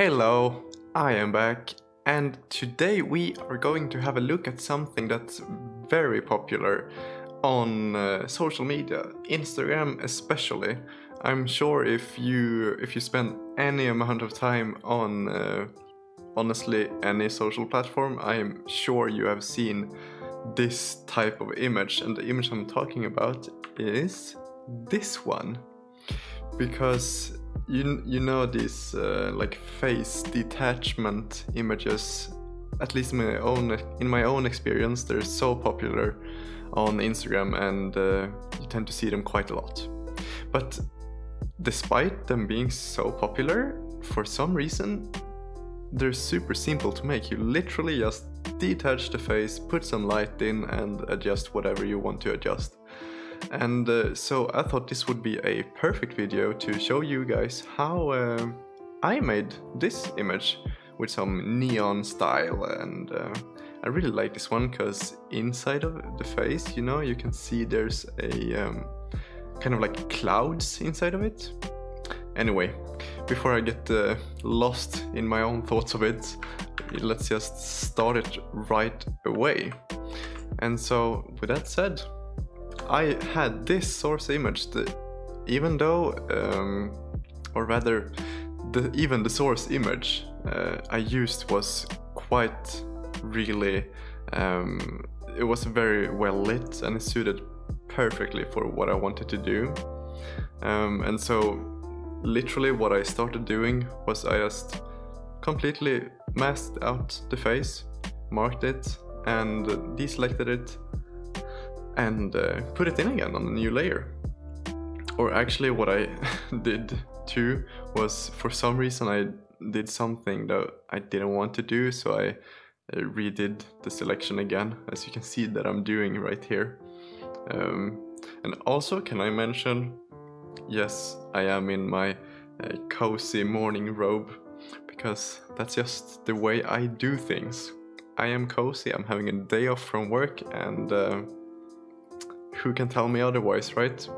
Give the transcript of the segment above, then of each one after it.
Hello, I am back, and today we are going to have a look at something that's very popular on social media, Instagram especially. I'm sure if you spend any amount of time on honestly any social platform, I'm sure you have seen this type of image, and the image I'm talking about is this one, because you know these like face detachment images, at least in my own experience, they're so popular on Instagram, and you tend to see them quite a lot. But despite them being so popular, for some reason they're super simple to make. You literally just detach the face, put some light in, and adjust whatever you want to adjust. And so I thought this would be a perfect video to show you guys how I made this image with some neon style. And I really like this one because inside of the face, you know, you can see there's a kind of like clouds inside of it. Anyway, before I get lost in my own thoughts of it, let's just start it right away. And so with that said, I had this source image that, even though, or rather, even the source image I used was quite really, it was very well lit, and it suited perfectly for what I wanted to do. And so literally what I started doing was I just completely masked out the face, marked it, and deselected it, and put it in again on a new layer. Or actually what I did too was, for some reason I did something that I didn't want to do, so I redid the selection again, as you can see that I'm doing right here. And also, can I mention, yes, I am in my cozy morning robe, because that's just the way I do things. I am cozy, I'm having a day off from work, and who can tell me otherwise, right?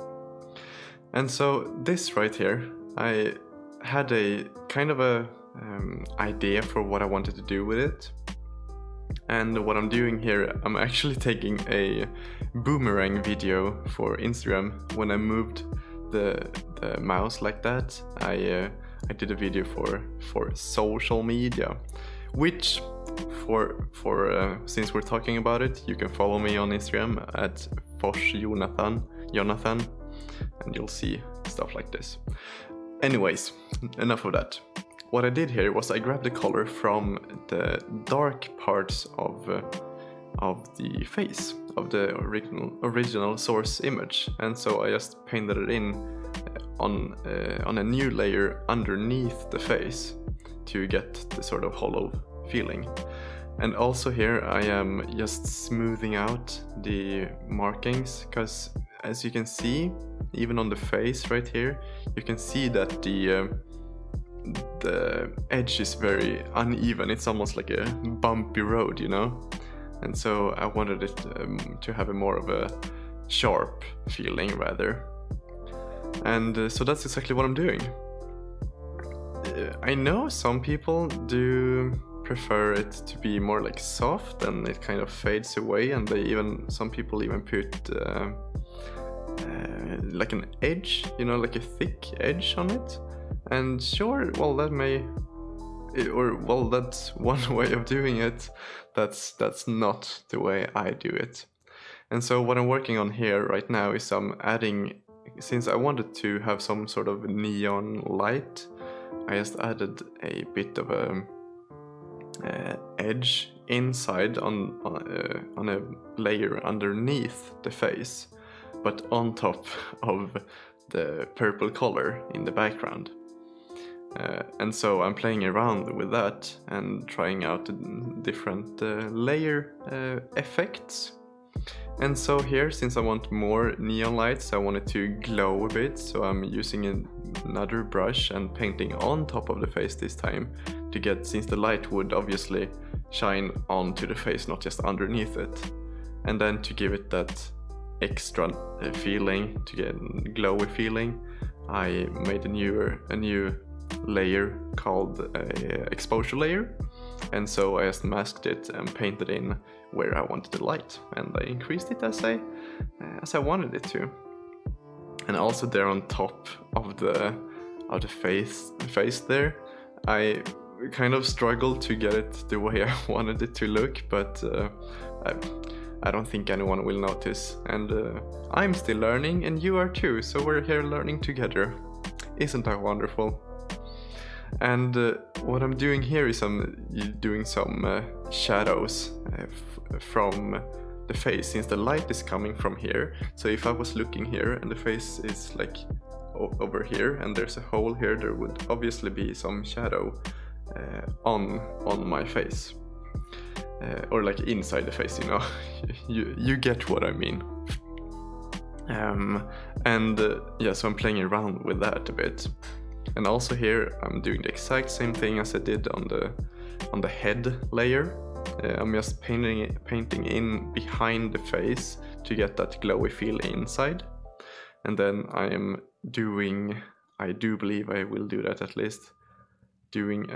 And so this right here, I had a kind of a idea for what I wanted to do with it. And what I'm doing here, I'm actually taking a boomerang video for Instagram. When I moved the mouse like that, I did a video for social media, which since we're talking about it, you can follow me on Instagram at @ForsJonathan, and you'll see stuff like this. Anyways, enough of that. What I did here was I grabbed the color from the dark parts of the face of the original source image, and so I just painted it in on a new layer underneath the face to get the sort of hollow feeling. And also here I am just smoothing out the markings, because as you can see, even on the face right here, you can see that the edge is very uneven. It's almost like a bumpy road, you know. And so I wanted it to have a more of a sharp feeling rather. And so that's exactly what I'm doing. I know some people do prefer it to be more like soft, and it kind of fades away, and they even, some people even put like an edge, you know, like a thick edge on it. And sure, well, that may, or well, that's one way of doing it. That's not the way I do it. And so what I'm working on here right now is I'm adding, since I wanted to have some sort of neon light, I just added a bit of a edge inside on a layer underneath the face, but on top of the purple color in the background. And so I'm playing around with that and trying out different layer effects. And so here, since I want more neon lights, I want it to glow a bit, so I'm using another brush and painting on top of the face this time, to get, since the light would obviously shine onto the face, not just underneath it. And then to give it that extra feeling, to get a glowy feeling, I made a new layer called an exposure layer, and so I just masked it and painted in where I wanted the light, and I increased it as I wanted it to. And also there on top of the face there, I kind of struggled to get it the way I wanted it to look, but I don't think anyone will notice, and I'm still learning and you are too, so we're here learning together. Isn't that wonderful? And what I'm doing here is I'm doing some shadows from the face, since the light is coming from here. So if I was looking here and the face is like over here and there's a hole here, there would obviously be some shadow on my face. Or like inside the face, you know. you get what I mean. Yeah, so I'm playing around with that a bit. And also here I'm doing the exact same thing as I did on the head layer. I'm just painting in behind the face to get that glowy feel inside. And then I'm doing, I do believe I will do that at least, doing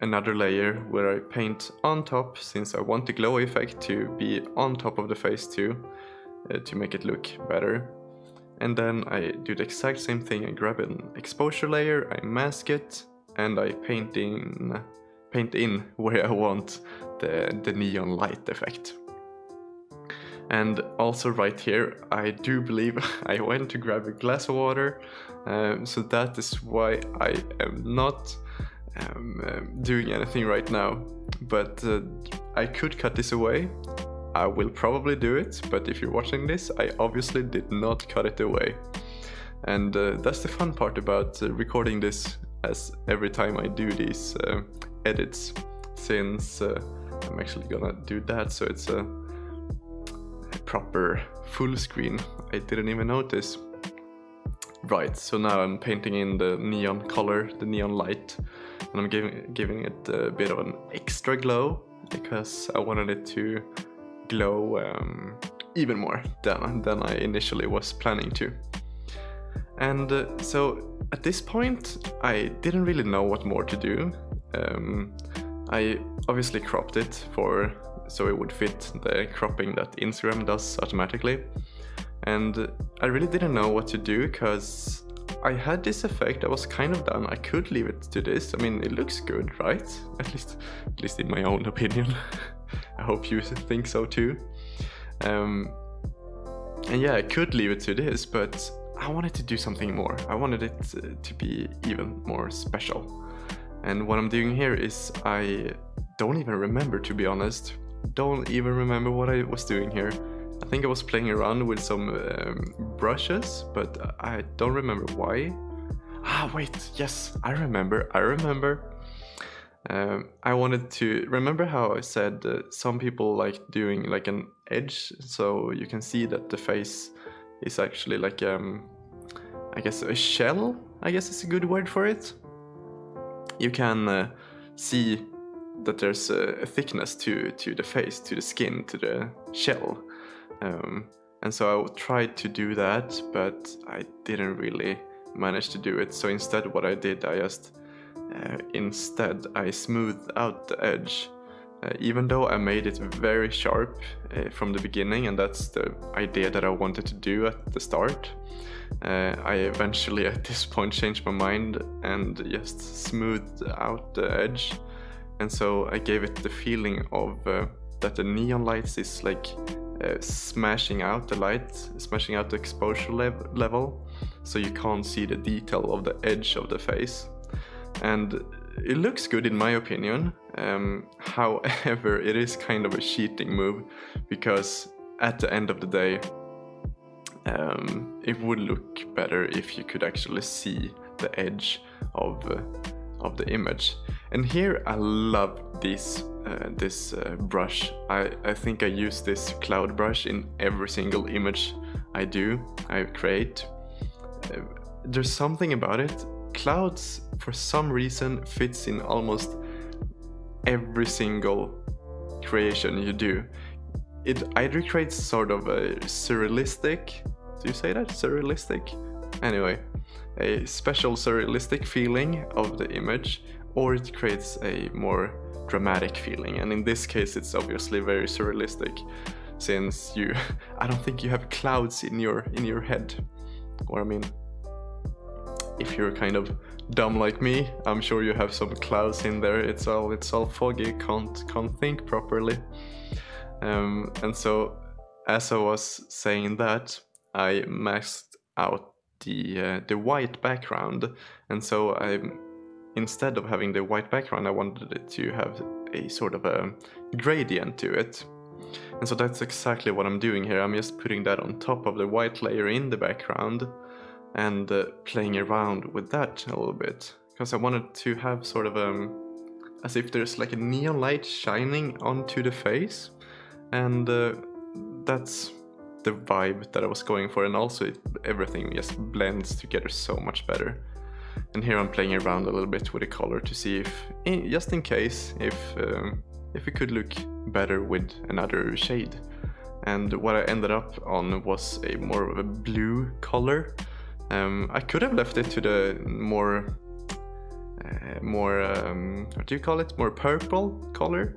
another layer where I paint on top, since I want the glow effect to be on top of the face too, to make it look better. And then I do the exact same thing. I grab an exposure layer, I mask it, and I paint in where I want the neon light effect. And also right here, I do believe I went to grab a glass of water, so that is why I am not doing anything right now, but I could cut this away. I will probably do it, but if you're watching this, I obviously did not cut it away. And that's the fun part about recording this, as every time I do these edits, since I'm actually gonna do that, so it's a proper full screen. I didn't even notice. Right, so now I'm painting in the neon color, the neon light, and I'm giving it a bit of an extra glow, because I wanted it to glow even more than I initially was planning to. And so at this point I didn't really know what more to do. I obviously cropped it so it would fit the cropping that Instagram does automatically. And I really didn't know what to do, because I had this effect, I was kind of done, I could leave it to this, I mean, it looks good, right? At least in my own opinion. I hope you think so too. And yeah, I could leave it to this, but I wanted to do something more. I wanted it to be even more special. And what I'm doing here is, I don't even remember, to be honest. Don't even remember what I was doing here. I think I was playing around with some brushes, but I don't remember why. Ah, wait, yes, I remember. I wanted to remember how I said some people like doing like an edge, so you can see that the face is actually like, I guess a shell, I guess is a good word for it. You can see that there's a thickness to the face, to the skin, to the shell. And so I tried to do that, but I didn't really manage to do it. So instead what I did, I just smoothed out the edge, even though I made it very sharp from the beginning, and that's the idea that I wanted to do at the start. I eventually at this point changed my mind and just smoothed out the edge, and so I gave it the feeling of that the neon lights is like smashing out the light, smashing out the exposure level, so you can't see the detail of the edge of the face. And it looks good in my opinion. However, it is kind of a cheating move, because at the end of the day, it would look better if you could actually see the edge of the image. And here I love this brush. I think I use this cloud brush in every single image I create. There's something about it. Clouds, for some reason, fits in almost every single creation you do. It either creates sort of a surrealistic, do you say that? Surrealistic? Anyway, a special surrealistic feeling of the image, or it creates a more dramatic feeling. And in this case it's obviously very surrealistic, since you I don't think you have clouds in your head. Or I mean, if you're kind of dumb like me, I'm sure you have some clouds in there. It's all foggy, can't think properly. And so, as I was saying that, I maxed out the white background, and so instead of having the white background, I wanted it to have a sort of a gradient to it. And so that's exactly what I'm doing here. I'm just putting that on top of the white layer in the background and playing around with that a little bit, because I wanted to have sort of as if there's like a neon light shining onto the face, and that's the vibe that I was going for. And also everything just blends together so much better. And here I'm playing around a little bit with the color to see if, just in case, if it could look better with another shade. And what I ended up on was a more of a blue color. I could have left it to the more, what do you call it? More purple color,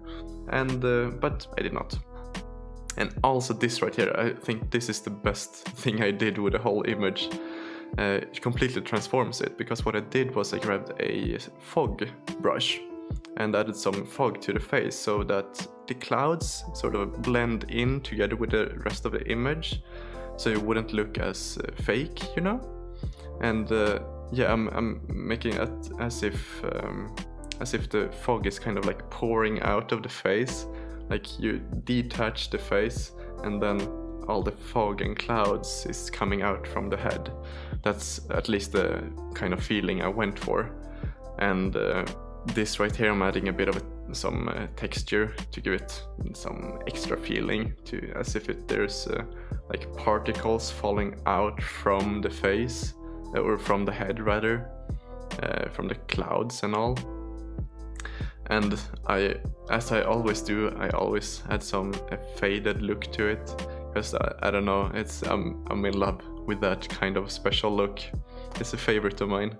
and but I did not. And also this right here, I think this is the best thing I did with the whole image. It completely transforms it, because what I did was I grabbed a fog brush and added some fog to the face so that the clouds sort of blend in together with the rest of the image, so it wouldn't look as fake, you know? And yeah, I'm making it as if the fog is kind of like pouring out of the face, like you detach the face and then all the fog and clouds is coming out from the head. That's at least the kind of feeling I went for. And this right here, I'm adding a bit of some texture to give it some extra feeling, to as if there's like particles falling out from the face, or from the head rather, from the clouds and all. And I, as I always do, I always add some faded look to it, because I don't know, I'm in love with that kind of special look. It's a favorite of mine.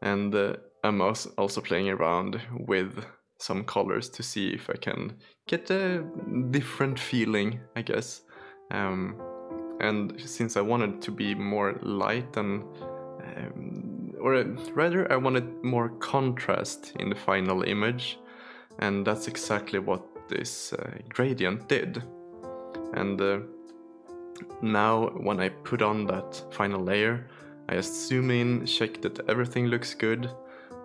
And I'm also playing around with some colors to see if I can get a different feeling, I guess. And since I wanted to be more light and or rather I wanted more contrast in the final image, and that's exactly what this gradient did. And now when I put on that final layer, I just zoom in, check that everything looks good.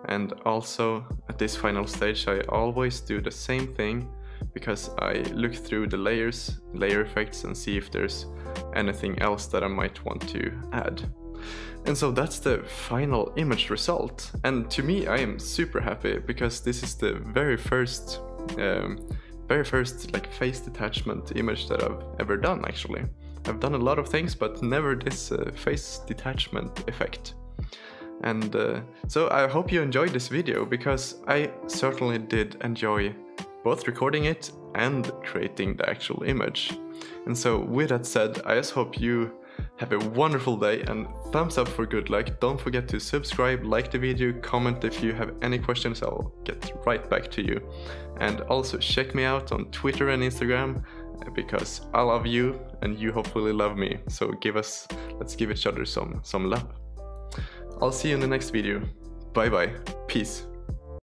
And also at this final stage, I always do the same thing, because I look through the layers, layer effects, and see if there's anything else that I might want to add. And so that's the final image result. And to me, I am super happy, because this is the very first like face detachment image that I've ever done. Actually, I've done a lot of things, but never this face detachment effect. And so I hope you enjoyed this video, because I certainly did enjoy both recording it and creating the actual image. And so with that said, I just hope you have a wonderful day, and thumbs up for good luck. Don't forget to subscribe, like the video, comment if you have any questions, I'll get right back to you. And also check me out on Twitter and Instagram, because I love you and you hopefully love me. So let's give each other some love. I'll see you in the next video. Bye bye. Peace.